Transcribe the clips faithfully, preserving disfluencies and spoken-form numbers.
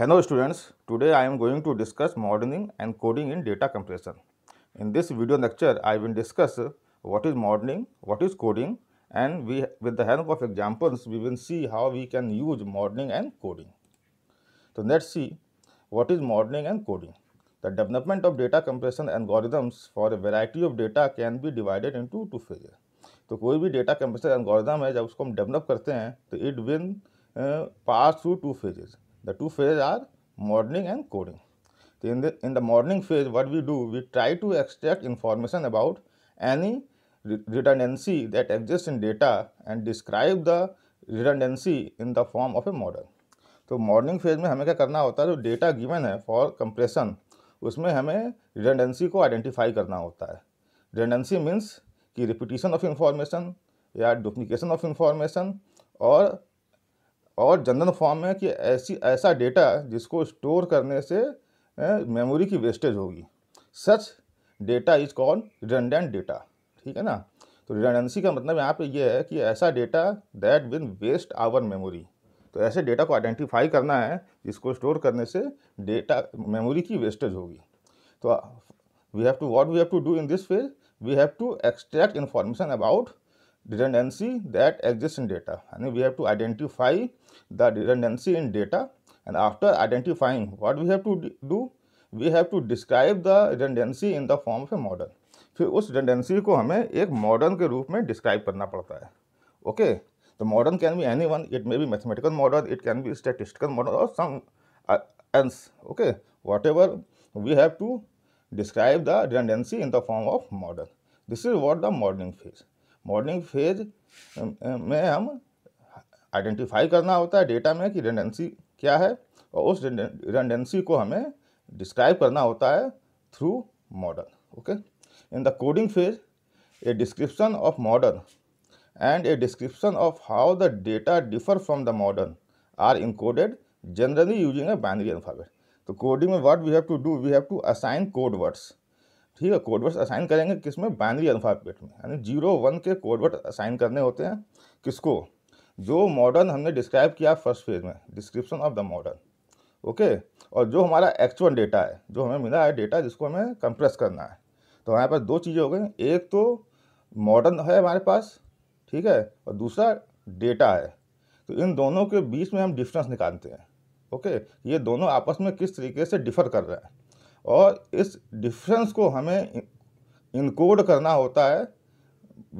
Hello students, today I am going to discuss modeling and coding in data compression. In this video lecture, I will discuss what is modeling, what is coding, and we, with the help of examples, we will see how we can use modeling and coding. So let's see what is modeling and coding. The development of data compression algorithms for a variety of data can be divided into two phases. तो कोई भी data compression algorithm है, जब उसको हम develop करते हैं, तो it will uh, pass through two phases. The two phases are modeling and coding. So in the in the modeling phase, what we do, we try to extract information about any redundancy that exists in data and describe the redundancy in the form of a model. तो modeling phase में हमें क्या करना होता है, जो data given है for compression, उसमें हमें redundancy को identify करना होता है. Redundancy means कि repetition of information या duplication of information और और जनरल फॉर्म में कि ऐसी ऐसा डेटा जिसको स्टोर करने से मेमोरी की वेस्टेज होगी. Such data is called redundant data. ठीक है ना. तो रिडंडेंसी का मतलब यहाँ पे ये है कि ऐसा data that will waste our memory. तो ऐसे डेटा को आइडेंटिफाई करना है जिसको स्टोर करने से डेटा मेमोरी की वेस्टेज होगी. तो we have to what we have to do in this phase, we have to extract information about redundancy that exists in data, and we have to identify the redundancy in data, and after identifying, what we have to do, we have to describe the redundancy in the form of a model. फिर उस redundancy को हमें एक model के रूप में describe करना पड़ता है. Okay, the model can be anyone. It may be mathematical model, it can be statistical model or some else. Okay, whatever, we have to describe the redundancy in the form of model. This is what the modeling phase. Modelling phase में हम identify करना होता है data में कि redundancy क्या है, और उस रिडंडेंसी को हमें डिस्क्राइब करना होता है through model. Okay. In the coding phase, a description of model and a description of how the data differ from the model are encoded generally using a binary alphabet. तो coding में what we have to do, we have to assign code words. ठीक है. Codewords assign करेंगे किसमें, binary alphabet में, यानी zero one के codeword assign करने होते हैं किसको, जो मॉडल हमने डिस्क्राइब किया फर्स्ट फेज में, description of the model. Okay. और जो हमारा एक्चुअल डेटा है, जो हमें मिला है डेटा जिसको हमें कंप्रेस करना है, तो हमारे पास दो चीज़ें हो गई. एक तो मॉडल है हमारे पास, ठीक है, और दूसरा डेटा है. तो इन दोनों के बीच में हम डिफ्रेंस निकालते हैं. ओके. ये दोनों आपस में किस तरीके से डिफ़र कर रहे हैं, और इस डिफरेंस को हमें इनकोड करना होता है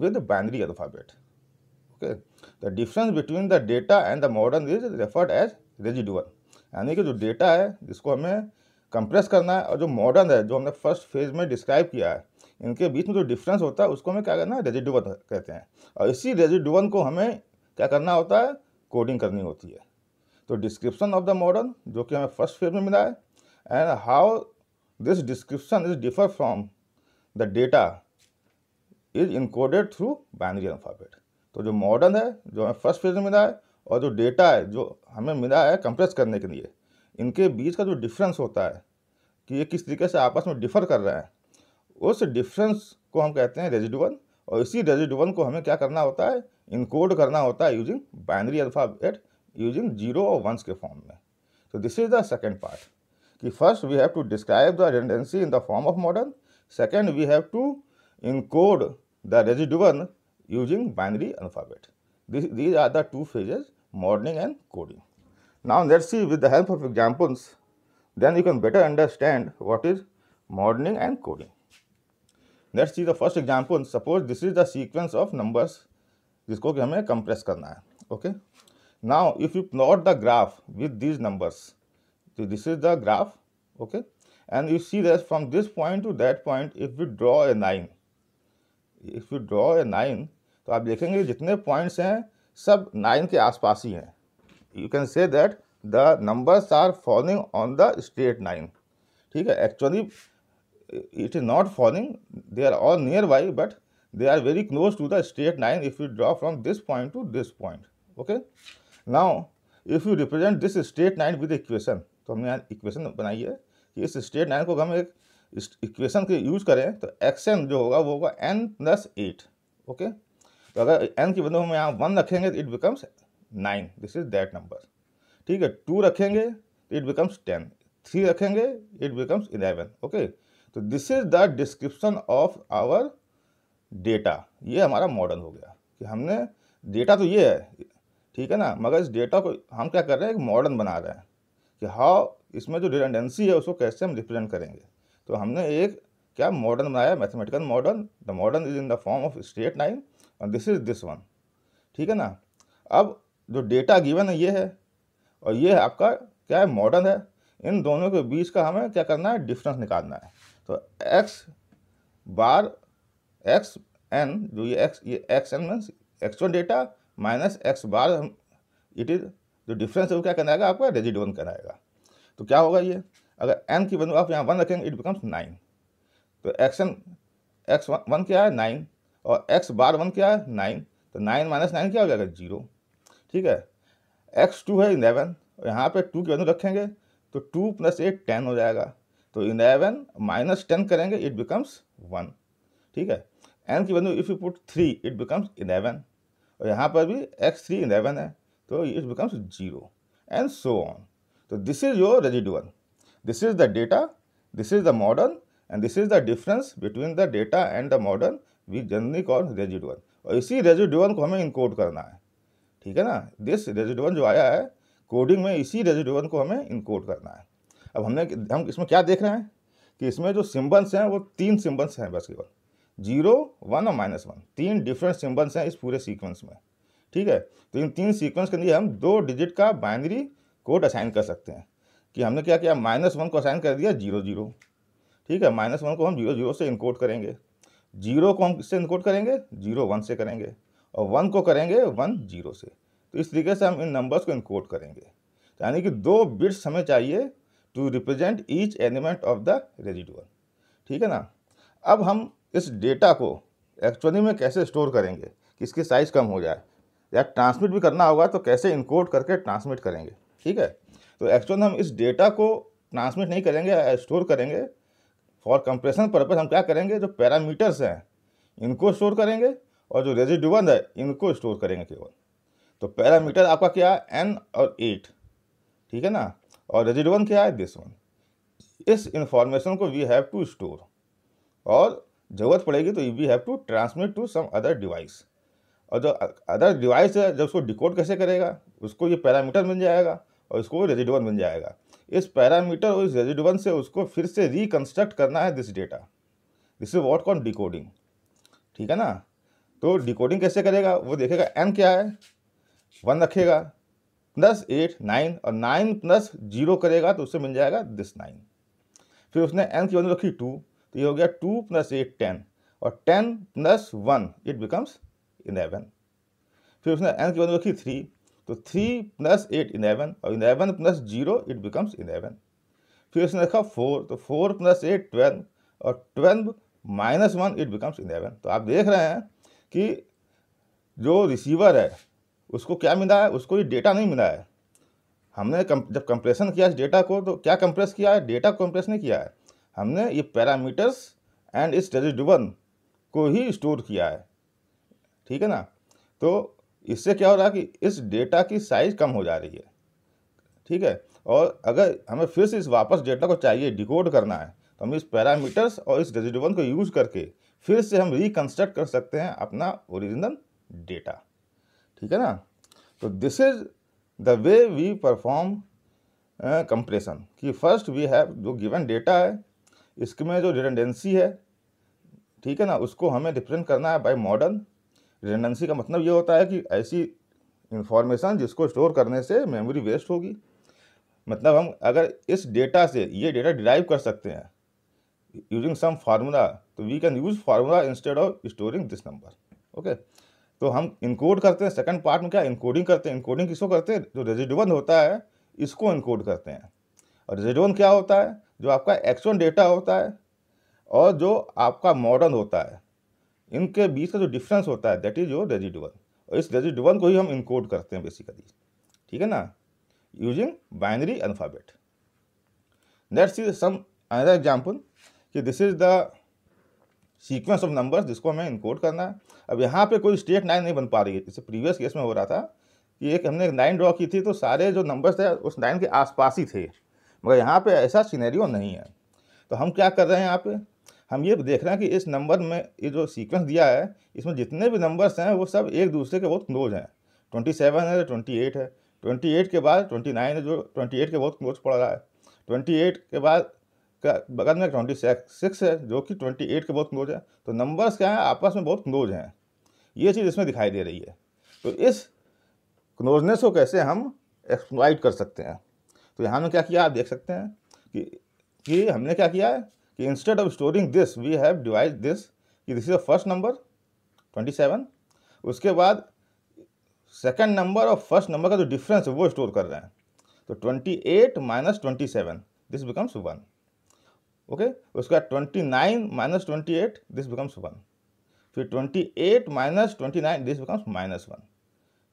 with binary alphabet. Okay. The difference between the data and the model is referred as residual, यानी कि जो डेटा है जिसको हमें कंप्रेस करना है और जो मॉडल है जो हमने फर्स्ट फेज में डिस्क्राइब किया है, इनके बीच में जो डिफरेंस होता है उसको हमें क्या करना है, रेजिडुअल कहते हैं. और इसी रेजिडुअल को हमें क्या करना होता है, कोडिंग करनी होती है. तो डिस्क्रिप्शन ऑफ द मॉडल जो कि हमें फर्स्ट फेज में मिला है, and how this description is differ from the data is encoded through binary alphabet. तो जो मॉडल है जो हमें फर्स्ट फेज में मिला है, और जो डेटा है जो हमें मिला है कंप्रेस करने के लिए, इनके बीच का जो डिफरेंस होता है कि ये किस तरीके से आपस में डिफ़र कर रहे हैं, उस डिफरेंस को हम कहते हैं रेजिडुअल. और इसी रेजिडुअल को हमें क्या करना होता है, इनकोड करना होता है using binary alphabet, using zero और वंस के फॉर्म में. तो this is the second part कि first we have to describe the redundancy in the form of model, second we have to encode the residual using binary alphabet. These are the two phases, modelling and coding. Now let's see with the help of examples, then you can better understand what is modelling and coding. Let's see the first example. Suppose this is the sequence of numbers जिसको कि हमें compress करना है. Okay. Now if you plot the graph with these numbers, so this is the graph, okay, and you see that from this point to that point, if we draw a line, if you draw a line, तो आप देखेंगे जितने points हैं सब nine के आसपास ही हैं. You can say that the numbers are falling on the straight line. ठीक है. Actually it is not falling, they are all nearby, but they are very close to the straight line if you draw from this point to this point. Okay. Now if you represent this straight line with equation, तो हमने यहाँ equation बनाई है कि इस straight line को हम एक इक्वेशन के यूज करें, तो एक्सन जो होगा वो होगा एन प्लस एट. ओके. तो अगर एन की वैल्यू हम यहाँ वन रखेंगे तो it becomes nine, this is that number. ठीक है. टू रखेंगे इट बिकम्स टेन, थ्री रखेंगे इट बिकम्स इलेवन. ओके, तो this is the description of our data. ये हमारा मॉडल हो गया कि हमने डेटा तो ये है, ठीक है ना, मगर इस डेटा को हम क्या कर रहे हैं, एक मॉडल बना रहे हैं कि हाउ इसमें जो रिडंडेंसी है उसको कैसे हम रिप्रेजेंट करेंगे. तो हमने एक क्या मॉडल बनाया, mathematical model. The model is in the form of straight line और दिस इज दिस वन, ठीक है ना. अब जो डेटा गिवन है ये है और ये है आपका क्या है मॉडल है. इन दोनों के बीच का हमें क्या करना है, डिफरेंस निकालना है. तो एक्स बार एक्स एन जो ये एक्स ये X N means actual data minus X bar हम इट इज जो डिफरेंस है वो क्या कराएगा आपका रेजिड्यू वन कराएगा. तो क्या होगा ये, अगर एन की वैल्यू आप यहाँ वन रखेंगे इट बिकम्स नाइन. तो X N X one one क्या है नाइन और एक्स बार वन क्या है नाइन. तो नाइन माइनस नाइन क्या हो जाएगा जीरो, ठीक है. एक्स टू है इलेवन और यहाँ पर टू की वैल्यू रखेंगे तो टू प्लस एट टेन हो जाएगा. तो इलेवन माइनस टेन करेंगे इट बिकम्स वन, ठीक है. एन की value if you put three it becomes eleven और यहाँ पर भी एक्स थ्री इलेवन है तो it becomes zero and so on. तो this is your residual, this is the data, this is the model and this is the difference between the data and the model we generally call residual. और इसी residual को हमें encode करना है, ठीक है ना. दिस रेजिडुअल जो आया है कोडिंग में इसी रेजिडुअल को हमें इनकोड करना है. अब हमने हम इसमें क्या देख रहे हैं कि इसमें जो सिम्बल्स हैं वो तीन सिम्बल्स हैं बस केवल, जीरो वन और माइनस वन, तीन डिफरेंट सिम्बल्स हैं इस पूरे सीक्वेंस में, ठीक है. तो इन तीन सीक्वेंस के लिए हम दो डिजिट का बाइनरी कोड असाइन कर सकते हैं कि हमने क्या किया, माइनस वन को असाइन कर दिया जीरो जीरो, ठीक है. माइनस वन को हम जीरो जीरो से इनकोड करेंगे, जीरो को हम किससे इनकोड करेंगे, जीरो वन से करेंगे और वन को करेंगे वन जीरो से. तो इस तरीके से हम इन नंबर्स को इनकोड करेंगे. यानी कि दो बिट्स हमें चाहिए to represent each element of the residual, ठीक है ना. अब हम इस डेटा को एक्चुअली में कैसे स्टोर करेंगे कि इसकी साइज़ कम हो जाए, या ट्रांसमिट भी करना होगा तो कैसे इनकोड करके ट्रांसमिट करेंगे, ठीक है. तो एक्चुअली हम इस डेटा को ट्रांसमिट नहीं करेंगे, स्टोर करेंगे फॉर कंप्रेशन पर्पज़. हम क्या करेंगे, जो पैरामीटर्स हैं इनको स्टोर करेंगे और जो रेजिडुअल है इनको स्टोर करेंगे केवल. तो पैरामीटर आपका क्या है, एन और एट, ठीक है ना. और रेजिडुअल क्या है, दिस वन. इस इंफॉर्मेशन को वी हैव टू स्टोर और जरूरत पड़ेगी तो we have to transmit to some other device. और जो अदर डिवाइस है जब उसको डिकोड कैसे करेगा, उसको ये पैरामीटर मिल जाएगा और इसको रेजिडुअल मिल जाएगा. इस पैरामीटर और इस रेजिडुअल से उसको फिर से रिकन्स्ट्रक्ट करना है this data. This is what called decoding, ठीक है ना. तो डिकोडिंग कैसे करेगा, वो देखेगा एन क्या है, वन रखेगा प्लस एट नाइन और नाइन प्लस जीरो करेगा तो उससे मिल जाएगा दिस नाइन. फिर उसने एन की वैल्यू रखी टू तो ये हो गया टू प्लस एट टेन और ten plus one it becomes eleven. फिर उसने एन की वैल्यू रखी थ्री तो थ्री प्लस एट इलेवन और eleven plus zero it becomes eleven. फिर उसने रखा फोर तो फोर प्लस एट ट्वेल्व और twelve minus one it becomes eleven. तो आप देख रहे हैं कि जो रिसीवर है उसको क्या मिला है, उसको ये डेटा नहीं मिला है. हमने कम, जब कंप्रेशन किया इस डेटा को तो क्या कंप्रेस किया है, डेटा कंप्रेस नहीं किया है, हमने ये पैरामीटर्स एंड इस रेजिडुअल को ही स्टोर किया है, ठीक है ना. तो इससे क्या हो रहा है कि इस डेटा की साइज़ कम हो जा रही है, ठीक है. और अगर हमें फिर से इस वापस डेटा को चाहिए डिकोड करना है तो हम इस पैरामीटर्स और इस रेजिडुअल को यूज़ करके फिर से हम रिकन्स्ट्रक्ट कर सकते हैं अपना ओरिजिनल डेटा, ठीक है ना. तो this is the way we perform compression कि फर्स्ट वी हैव जो गिवन डेटा है इसमें जो रिडंडेंसी है, ठीक है ना, उसको हमें रिप्रेजेंट करना है बाय मॉडल. रिडंडेंसी का मतलब ये होता है कि ऐसी इंफॉर्मेशन जिसको स्टोर करने से मेमोरी वेस्ट होगी. मतलब हम अगर इस डेटा से ये डेटा डिराइव कर सकते हैं यूजिंग सम फार्मूला तो we can use formula instead of storing this number. Okay, तो हम इनकोड करते हैं सेकंड पार्ट में, क्या इनकोडिंग करते हैं. इनकोडिंग किसको करते हैं, जो रेजिडुअल होता है इसको इनकोड करते हैं. और रेजिडुअल क्या होता है, जो आपका एक्चुअल डेटा होता है और जो आपका मॉडल होता है इनके बीच का जो डिफरेंस होता है दैट इज योर रेजिडुअल. और इस रेजिडुअल को ही हम इनकोड करते हैं बेसिकली, ठीक है ना, using binary alphabet. Let's see some another example कि this is the sequence of numbers जिसको हमें इनकोड करना है. अब यहाँ पे कोई स्ट्रेट लाइन नहीं बन पा रही है, जैसे प्रीवियस केस में हो रहा था कि एक हमने नाइन ड्रॉ की थी तो सारे जो नंबर्स थे उस नाइन के आसपास ही थे, मगर यहाँ पे ऐसा सिनेरियो नहीं है। तो हम क्या कर रहे हैं, यहाँ पे हम ये देख रहे हैं कि इस नंबर में ये जो सीक्वेंस दिया है इसमें जितने भी नंबर्स हैं वो सब एक दूसरे के बहुत क्लोज हैं। ट्वेंटी सेवन है तो ट्वेंटी एट है, ट्वेंटी एट के बाद ट्वेंटी नाइन है जो ट्वेंटी एट के बहुत क्लोज पड़ रहा है, ट्वेंटी एट के बाद का बगल में ट्वेंटी सिक्स है जो कि ट्वेंटी एट के बहुत क्लोज है। तो नंबर्स क्या हैं, आपस में बहुत क्लोज हैं, ये चीज़ इसमें दिखाई दे रही है। तो इस क्लोजनेस को कैसे हम एक्सप्लॉइट कर सकते हैं, तो यहाँ में क्या किया आप देख सकते हैं कि कि हमने क्या किया है कि instead of storing this we have divide this कि this is the first number twenty seven, उसके बाद सेकेंड नंबर और फर्स्ट नंबर का जो डिफरेंस है वो स्टोर कर रहे हैं। तो twenty eight minus twenty seven this becomes one, okay. उसके बाद twenty nine minus twenty eight this becomes one, फिर twenty eight minus twenty nine this becomes minus one,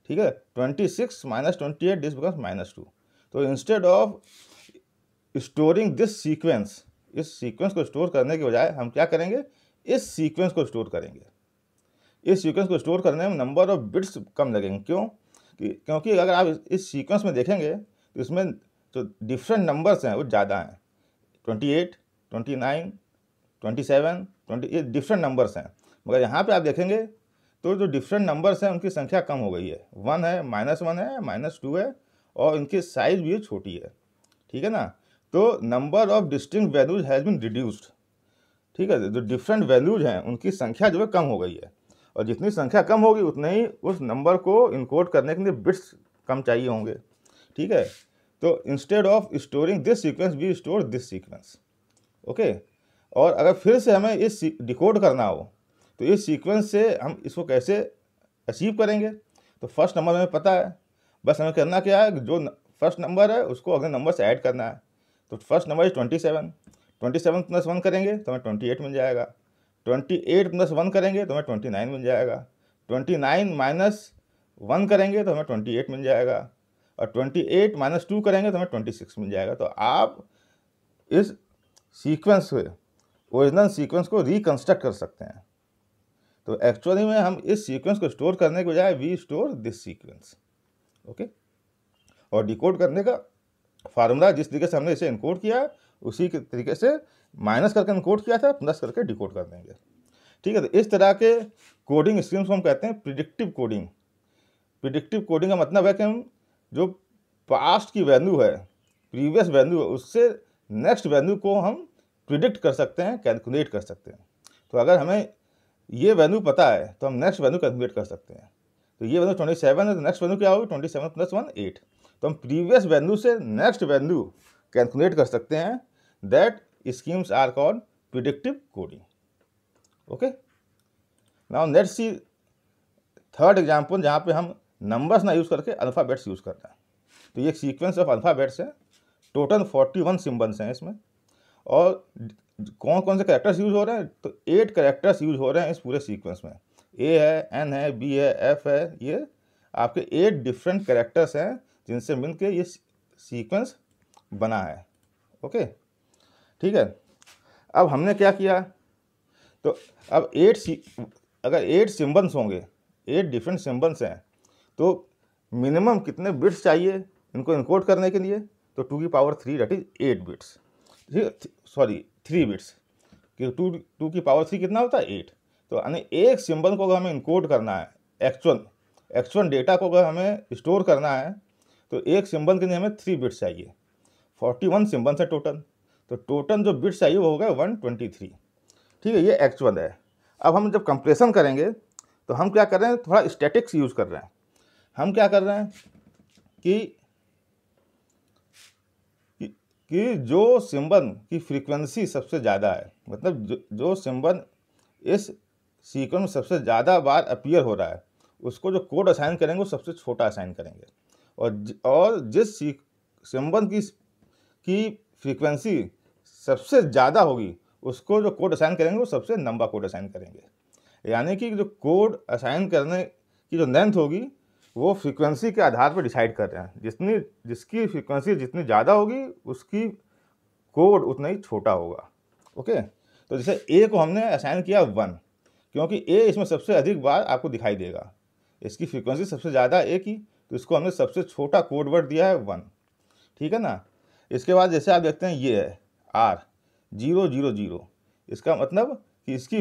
ठीक है। Twenty six minus twenty eight this becomes minus two. तो instead of storing this sequence, इस sequence को store करने के बजाय हम क्या करेंगे, इस सीक्वेंस को स्टोर करेंगे। इस सीक्वेंस को स्टोर करने में नंबर ऑफ बिट्स कम लगेंगे, क्यों कि, क्योंकि अगर आप इस सीक्वेंस में देखेंगे तो इसमें जो डिफरेंट नंबर्स हैं वो ज़्यादा हैं। Twenty eight, twenty nine, twenty seven, twenty ये डिफरेंट नंबर्स हैं, मगर यहाँ पे आप देखेंगे तो जो डिफरेंट नंबर्स हैं उनकी संख्या कम हो गई है। वन है, माइनस वन है, माइनस टू है, और इनकी साइज़ भी छोटी है, ठीक है ना। तो number of distinct values has been reduced, ठीक है। जो डिफरेंट वैल्यूज हैं उनकी संख्या जो है कम हो गई है, और जितनी संख्या कम होगी उतने ही उस नंबर को इनकोड करने के लिए बिट्स कम चाहिए होंगे, ठीक है। तो instead of storing this sequence we store this sequence, okay. और अगर फिर से हमें इस डिकोड करना हो तो इस सीक्वेंस से हम इसको कैसे अचीव करेंगे, तो फर्स्ट नंबर हमें पता है, बस हमें करना क्या है, जो फर्स्ट नंबर है उसको अगले नंबर से ऐड करना है। तो first number is twenty seven, twenty seven plus one करेंगे तो हमें ट्वेंटी एट मिल जाएगा, ट्वेंटी एट प्लस वन करेंगे तो हमें ट्वेंटी नाइन मिल जाएगा, ट्वेंटी नाइन माइनस वन करेंगे तो हमें ट्वेंटी एट मिल जाएगा, और ट्वेंटी एट माइनस टू करेंगे तो हमें ट्वेंटी सिक्स मिल जाएगा। तो आप इस सीक्वेंस से ओरिजिनल सीक्वेंस को रिकन्स्ट्रक्ट कर सकते हैं। तो एक्चुअली में हम इस सीक्वेंस को स्टोर करने के बजाय we store this sequence, okay. और डिकोड करने का फार्मूला जिस तरीके से हमने इसे इनकोड किया उसी के तरीके से माइनस करके इनकोड किया था, प्लस करके डिकोड कर देंगे, ठीक है। तो इस तरह के कोडिंग स्कीम्स को हम कहते हैं प्रिडिक्टिव कोडिंग। प्रिडिक्टिव कोडिंग का मतलब है कि हम जो पास्ट की वैल्यू है, प्रीवियस वैल्यू है, उससे नेक्स्ट वैल्यू को हम प्रिडिक्ट कर सकते हैं, कैलकुलेट कर सकते हैं। तो अगर हमें ये वैल्यू पता है तो हम नेक्स्ट वैल्यू कैलकुलेट कर सकते हैं। तो ये वैल्यू ट्वेंटी सेवन है तो नेक्स्ट वैल्यू क्या होगी, twenty seven plus one eight. तो हम प्रीवियस वैल्यू से नेक्स्ट वैल्यू कैलकुलेट कर सकते हैं। That schemes are called predictive coding, okay. Now let's see third example जहाँ पे हम नंबर्स ना यूज़ करके अल्फ़ाबेट्स यूज़ करना है। तो ये एक सीक्वेंस ऑफ अल्फ़ाबेट्स है, टोटल फोर्टी वन सिम्बल्स हैं इसमें, और कौन कौन से कैरेक्टर्स यूज़ हो रहे हैं, तो एट कैरेक्टर्स यूज़ हो रहे हैं इस पूरे सीक्वेंस में। ए है, एन है, बी है, एफ है, ये आपके एट डिफरेंट कैरेक्टर्स हैं जिनसे मिलके ये सीक्वेंस बना है, ओके, ठीक है। अब हमने क्या किया, तो अब एट सी अगर एट सिम्बल्स होंगे, एट डिफरेंट सिम्बल्स हैं, तो मिनिमम कितने बिट्स चाहिए इनको इनकोड करने के लिए, तो टू की power three that is eight bits, sorry three bits, कि टू टू की पावर थ्री कितना होता है एट। तो यानी एक सिम्बल को अगर हमें इनकोड करना है, एक्चुअल एक्चुअल डेटा को अगर हमें स्टोर करना है, तो एक सिंबल के लिए हमें थ्री बिट्स चाहिए। फोर्टी वन सिम्बल्स है टोटल, तो टोटल जो बिट्स चाहिए वो होगा वन ट्वेंटी थ्री, ठीक है। ये एक्चुअल है। अब हम जब कंप्रेशन करेंगे तो हम क्या कर रहे हैं, थोड़ा स्टैटिक्स यूज़ कर रहे हैं। हम क्या कर रहे हैं कि कि, कि जो सिंबल की फ्रीक्वेंसी सबसे ज़्यादा है, मतलब जो, जो सिंबल इस सीक्वेंस में सबसे ज़्यादा बार अपीयर हो रहा है उसको जो कोड असाइन करेंगे वो सबसे छोटा असाइन करेंगे, और और जिस सिंबल की की फ्रीक्वेंसी सबसे ज़्यादा होगी उसको जो कोड असाइन करेंगे वो सबसे लंबा कोड असाइन करेंगे। यानी कि जो कोड असाइन करने की जो लेंथ होगी वो फ्रीक्वेंसी के आधार पर डिसाइड कर रहे हैं। जितनी जिसकी फ्रीक्वेंसी जितनी ज़्यादा होगी उसकी कोड उतना ही छोटा होगा, ओके। तो जैसे ए को हमने असाइन किया वन, क्योंकि ए इसमें सबसे अधिक बार आपको दिखाई देगा, इसकी फ्रीक्वेंसी सबसे ज़्यादा ए की, तो इसको हमने सबसे छोटा कोड वर्ड दिया है वन, ठीक है ना। इसके बाद जैसे आप देखते हैं ये है आर जीरो जीरो जीरो, इसका मतलब कि इसकी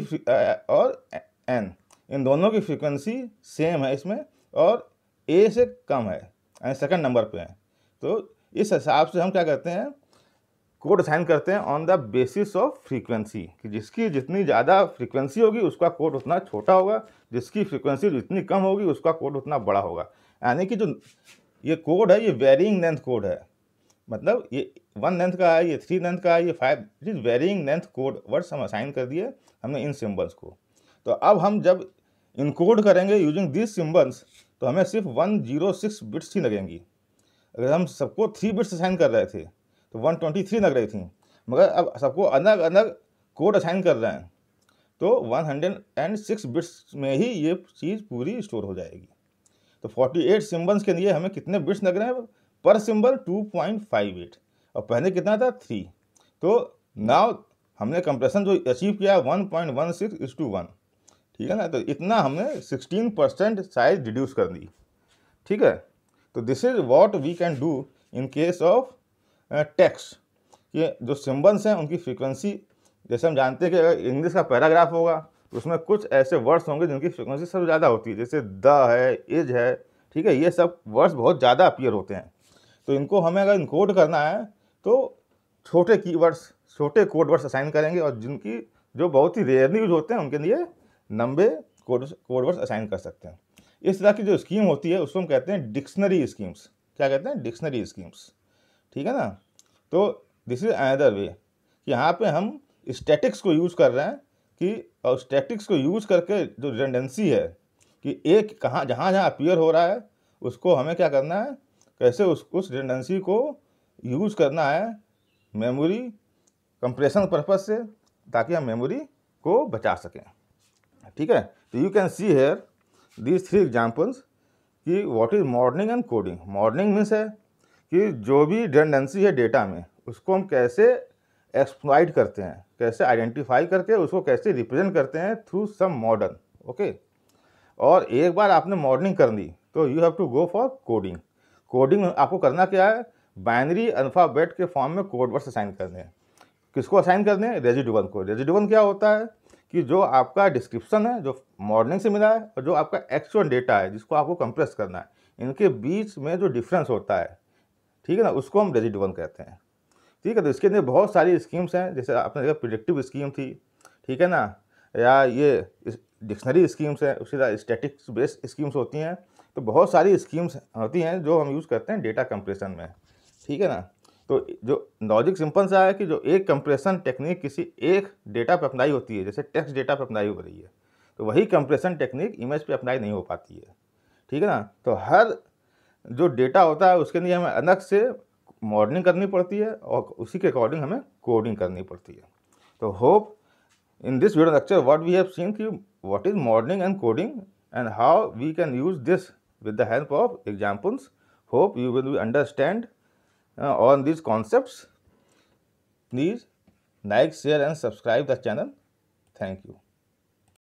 और एन इन दोनों की फ्रीक्वेंसी सेम है इसमें और ए से कम है यानी सेकेंड नंबर पे है। तो इस हिसाब से हम क्या करते हैं, कोड असाइन करते हैं on the basis of frequency, कि जिसकी जितनी ज़्यादा फ्रीक्वेंसी होगी उसका कोड उतना छोटा होगा, जिसकी फ्रीक्वेंसी जितनी कम होगी उसका कोड उतना बड़ा होगा। यानी कि जो ये कोड है ये वेरिंग लेंथ कोड है, मतलब ये वन लेंथ का है, ये थ्री लेंथ का है, ये five, it is varying length code words हम असाइन कर दिए हमने इन सिम्बल्स को। तो अब हम जब इनकोड करेंगे यूजिंग दिस सिम्बल्स तो हमें सिर्फ वन जीरो सिक्स बिट्स ही लगेंगी। अगर हम सबको थ्री बिट्स असाइन कर रहे थे तो वन ट्वेंटी थ्री लग रही थी, मगर अब सबको अलग अलग कोड असाइन कर रहे हैं तो one hundred and six bits में ही ये चीज़ पूरी स्टोर हो जाएगी। तो फोर्टी एट सिम्बल्स के लिए हमें कितने बिट्स लग रहे हैं पर symbol, two point five eight, और पहले कितना था थ्री। तो नाउ हमने कंप्रेशन जो अचीव किया one point one six is to one, ठीक है ना। तो इतना हमने सिक्सटीन परसेंट साइज रिड्यूस कर दी, ठीक है। तो this is what we can do in case of text. ये जो सिम्बल्स हैं उनकी फ्रीक्वेंसी जैसे हम जानते हैं कि अगर इंग्लिश का पैराग्राफ होगा तो उसमें कुछ ऐसे वर्ड्स होंगे जिनकी फ्रीक्वेंसी सबसे ज़्यादा होती है, जैसे द है, इज है, ठीक है, ये सब वर्ड्स बहुत ज़्यादा अपीयर होते हैं। तो इनको हमें अगर इनकोड करना है तो छोटे कीवर्ड्स, छोटे कोड वर्ड्स असाइन करेंगे, और जिनकी जो बहुत ही रेयरली यूज होते हैं उनके लिए लंबे कोड कोडवर्ड्स असाइन कर सकते हैं। इस तरह की जो स्कीम होती है उसको हम कहते हैं डिक्शनरी स्कीम्स। क्या कहते हैं? डिक्शनरी स्कीम्स, ठीक है ना। तो दिस इज अनदर वे कि यहाँ पे हम स्टैटिक्स को यूज़ कर रहे हैं कि, और स्टैटिक्स को यूज़ करके जो रिडंडेंसी है कि एक कहाँ जहाँ जहाँ अपीयर हो रहा है उसको हमें क्या करना है, कैसे उस उस रिडंडेंसी को यूज़ करना है मेमोरी कंप्रेशन पर्पज़ से, ताकि हम मेमोरी को बचा सकें, ठीक है। तो you can see here these three examples कि what is modelling and coding. Modelling means है कि जो भी रिडंडेंसी है डेटा में उसको हम कैसे एक्सप्लॉइट करते हैं, कैसे आइडेंटिफाई करके उसको कैसे रिप्रेजेंट करते हैं थ्रू सम मॉडल, ओके। और एक बार आपने मॉडलिंग कर ली तो you have to go for coding. Coding आपको करना क्या है, बाइनरी अल्फ़ाबेट के फॉर्म में कोडवर्ड्स असाइन करने हैं। किसको असाइन करने हैं? रेजिडुअल को। रेजिडुअल क्या होता है कि जो आपका डिस्क्रिप्शन है जो मॉडलिंग से मिला है और जो आपका एक्चुअल डेटा है जिसको आपको कंप्रेस करना है, इनके बीच में जो डिफरेंस होता है, ठीक है ना, उसको हम रेजिडुअल कहते हैं, ठीक है। तो इसके अंदर बहुत सारी स्कीम्स हैं, जैसे आपने देखा प्रिडिक्टिव स्कीम थी, ठीक है ना, या ये डिक्शनरी स्कीम्स हैं, उसके साथ स्टैटिक्स बेस्ड स्कीम्स होती हैं। तो बहुत सारी स्कीम्स होती हैं जो हम यूज़ करते हैं डेटा कंप्रेशन में, ठीक है ना। तो जो लॉजिक सिंपल सा है कि जो एक कंप्रेशन टेक्निक किसी एक डेटा पर अपनाई होती है, जैसे टेक्स्ट डेटा पर अपनाई हो रही है, तो वही कंप्रेशन टेक्निक इमेज पे अपनाई नहीं हो पाती है, ठीक है ना। तो हर जो डेटा होता है उसके लिए हमें अलग से मॉडलिंग करनी पड़ती है और उसी के अकॉर्डिंग हमें कोडिंग करनी पड़ती है। तो hope in this video lecture what we have seen कि what is modelling and coding and how we can use this with the help of examples. Hope you will understand uh, all these concepts. Please like, share and subscribe the channel. Thank you.